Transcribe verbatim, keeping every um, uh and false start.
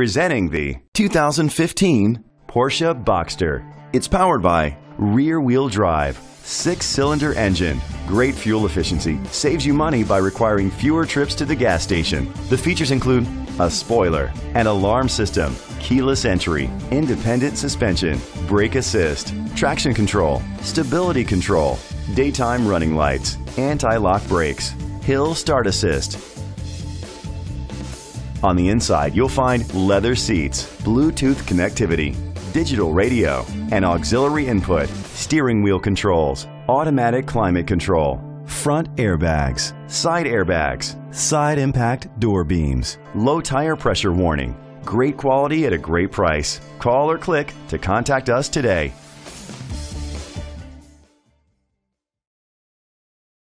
Presenting the two thousand fifteen Porsche Boxster. It's powered by rear-wheel drive, six-cylinder engine. Great fuel efficiency saves you money by requiring fewer trips to the gas station. The features include a spoiler, an alarm system, keyless entry, independent suspension, brake assist, traction control, stability control, daytime running lights, anti-lock brakes, hill start assist. On the inside, you'll find leather seats, Bluetooth connectivity, digital radio, and auxiliary input, steering wheel controls, automatic climate control, front airbags, side airbags, side impact door beams, low tire pressure warning. Great quality at a great price. Call or click to contact us today.